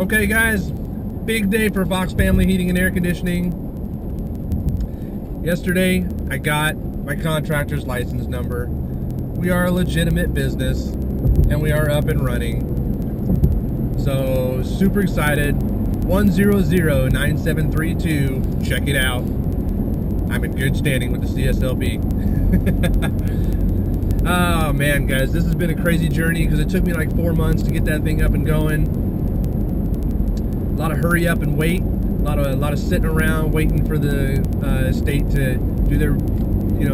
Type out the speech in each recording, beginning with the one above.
Okay guys, big day for Fox Family Heating and Air Conditioning. Yesterday, I got my contractor's license number. We are a legitimate business and we are up and running. So super excited, 1009732, check it out. I'm in good standing with the CSLB. Oh man guys, this has been a crazy journey because it took me like 4 months to get that thing up and going. A lot of hurry up and wait, a lot of sitting around waiting for the state to do their,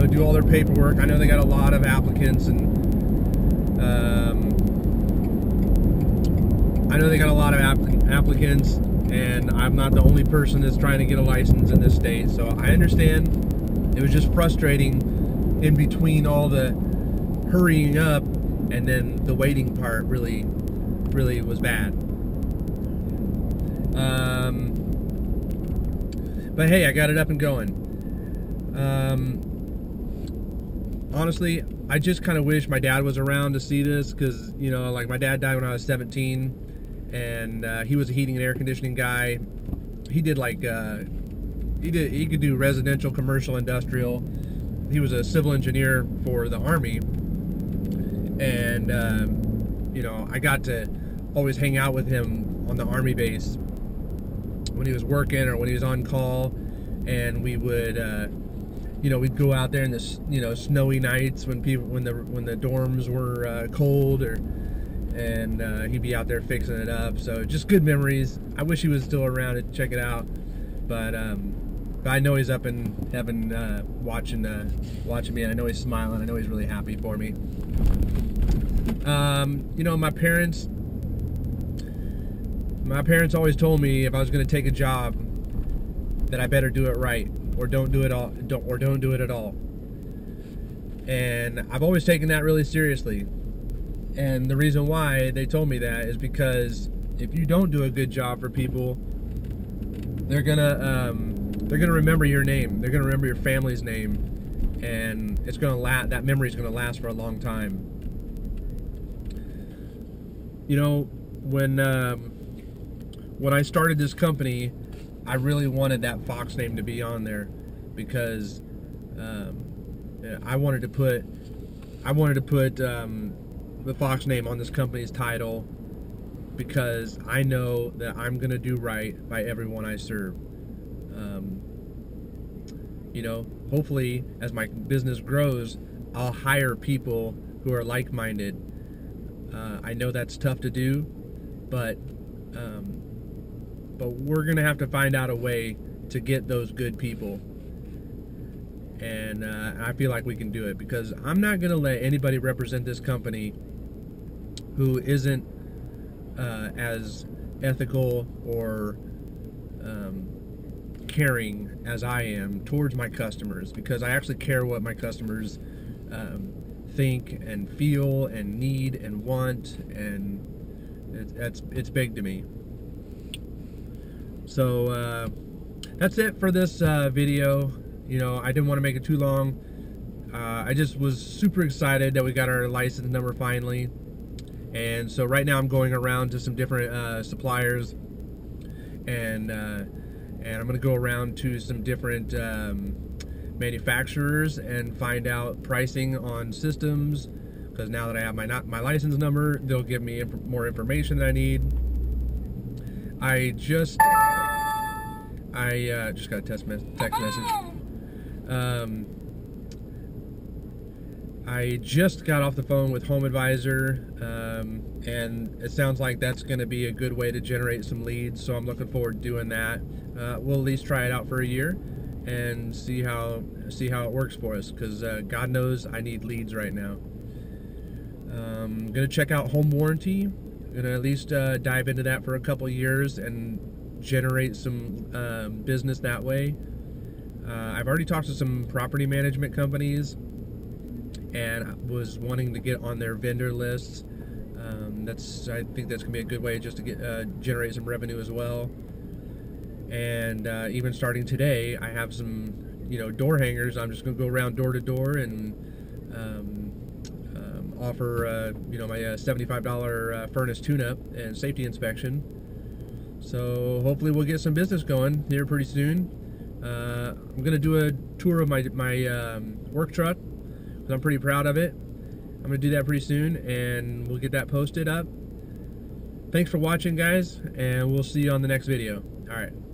do all their paperwork. I know they got a lot of applicants, and I'm not the only person that's trying to get a license in this state, so I understand. It was just frustrating in between all the hurrying up, and then the waiting part really was bad. But hey, I got it up and going. Honestly, I just kind of wish my dad was around to see this, because like my dad died when I was 17, and he was a heating and air conditioning guy. He did like he could do residential, commercial, industrial. He was a civil engineer for the Army. And I got to always hang out with him on the Army base when he was working or when he was on call, and we would we'd go out there in the snowy nights when the dorms were cold, and he'd be out there fixing it up. So just good memories. I wish he was still around to check it out, but I know he's up in heaven watching me, and I know he's smiling. I know he's really happy for me. My parents always told me if I was going to take a job that I better do it right, or don't do it at all. And I've always taken that really seriously. And the reason why they told me that is because if you don't do a good job for people, they're gonna remember your name. They're gonna remember your family's name, and it's gonna last. That memory is gonna last for a long time. When I started this company, I really wanted that Fox name to be on there, because I wanted to put the Fox name on this company's title, because I know that I'm gonna do right by everyone I serve. Hopefully, as my business grows, I'll hire people who are like-minded. I know that's tough to do, but we're gonna have to find out a way to get those good people, and I feel like we can do it, because I'm not gonna let anybody represent this company who isn't as ethical or caring as I am towards my customers, because I actually care what my customers think and feel and need and want, and it's big to me. So that's it for this video. I didn't want to make it too long. I just was super excited that we got our license number finally, and so right now I'm going around to some different suppliers, and I'm gonna go around to some different manufacturers and find out pricing on systems, because now that I have my license number, they'll give me more information that I need. I just got a text message. I just got off the phone with Home Advisor, and it sounds like that's going to be a good way to generate some leads, so I'm looking forward to doing that. We'll at least try it out for a year and see how it works for us, because God knows I need leads right now. I'm gonna check out Home Warranty. I'm gonna at least dive into that for a couple years and generate some business that way. I've already talked to some property management companies, and I was wanting to get on their vendor lists. I think that's gonna be a good way just to get generate some revenue as well. And even starting today, I have some, door hangers. I'm just going to go around door to door and offer, my $75 furnace tune-up and safety inspection. So hopefully we'll get some business going here pretty soon. I'm gonna do a tour of my work truck, because I'm pretty proud of it. I'm gonna do that pretty soon, and we'll get that posted up. Thanks for watching, guys, and we'll see you on the next video. All right.